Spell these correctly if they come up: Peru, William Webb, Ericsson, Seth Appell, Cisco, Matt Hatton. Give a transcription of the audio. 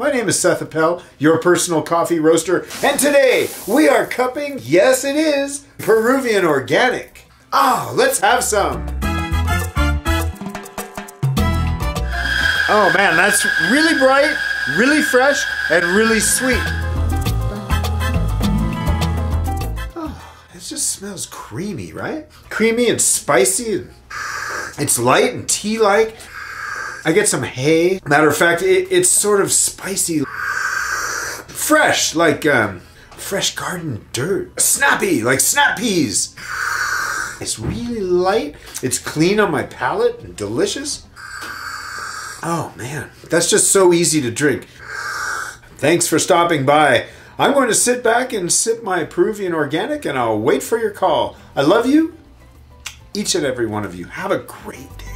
My name is Seth Appell, your personal coffee roaster, and today we are cupping, yes it is, Peruvian organic. Ah, let's have some. Oh man, that's really bright, really fresh, and really sweet. Oh, it just smells creamy, right? Creamy and spicy, and it's light and tea-like. I get some hay. Matter of fact, it's sort of spicy. Fresh, like fresh garden dirt. Snappy, like snap peas. It's really light. It's clean on my palate and delicious. Oh man, that's just so easy to drink. Thanks for stopping by. I'm going to sit back and sip my Peruvian organic and I'll wait for your call. I love you, each and every one of you. Have a great day.